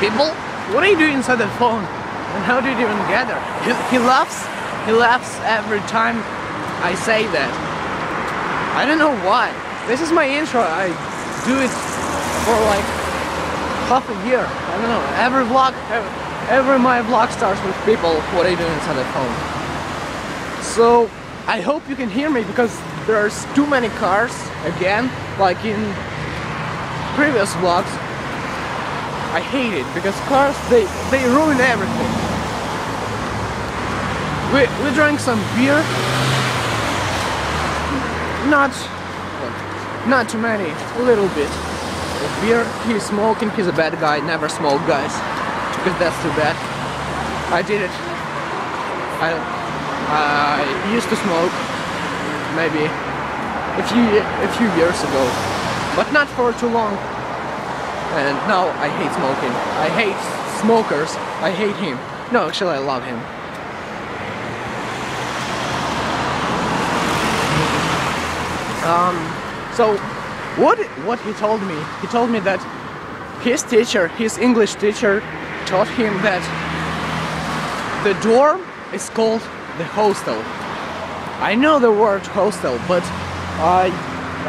people? What do you do inside the phone? And how did you even get there? He laughs every time I say that. I don't know why. This is my intro. I do it for like half a year. I don't know. Every vlog, every my vlog starts with people. What do you do inside the phone? So I hope you can hear me because there's too many cars again, like in previous vlogs. I hate it because cars they ruin everything. We drank some beer, not too many, a little bit of beer. He's smoking. He's a bad guy. Never smoke, guys, because that's too bad. I did it. I used to smoke. Maybe a few years ago, but not for too long. And now I hate smoking. I hate smokers. I hate him. No, actually, I love him. So what he told me? He told me that his teacher, his English teacher, taught him that the dorm is called the hostel. I know the word hostel, but I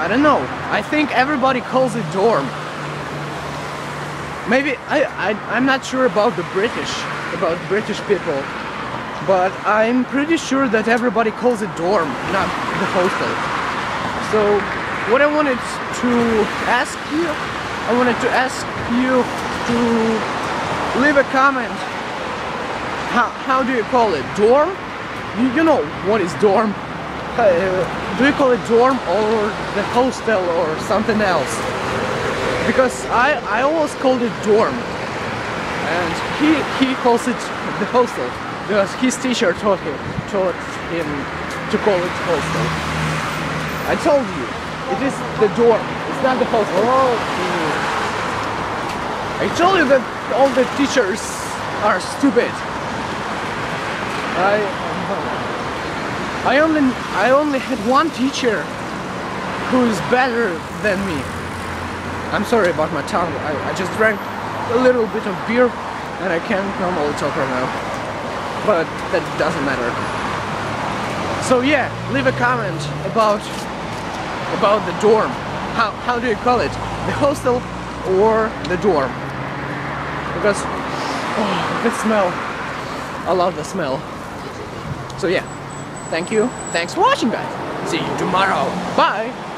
don't know. I think everybody calls it dorm. Maybe I'm not sure about the British, about British people, but I'm pretty sure that everybody calls it dorm, not the hostel. So what I wanted to ask you, to leave a comment. How do you call it? Dorm? You know what is dorm? Do you call it dorm or the hostel or something else? Because I always called it dorm, and he calls it the hostel because his teacher taught him to call it hostel. I told you, it is the dorm. It's not the hostel. I told you that all the teachers are stupid. I only had one teacher who is better than me. I'm sorry about my tongue. I just drank a little bit of beer and I can't normally talk right now. But that doesn't matter. So yeah, leave a comment about the dorm. How do you call it? The hostel or the dorm? Because oh, the smell. I love the smell. So yeah, thanks for watching, guys. See you tomorrow. Bye.